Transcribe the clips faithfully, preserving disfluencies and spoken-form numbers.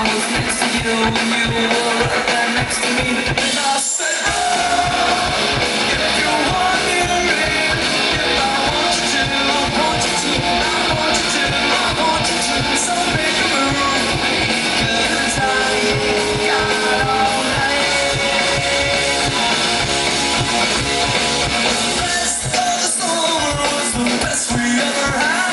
I was next to you and you were right there next to me, and I said, oh, if you want me to ring, if I want you to, I want you to, I want you to, I want you to, so make a move, 'cause I ain't got all night. The best of the summer was the best we ever had.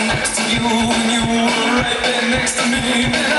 Next to you, and you were right there next to me.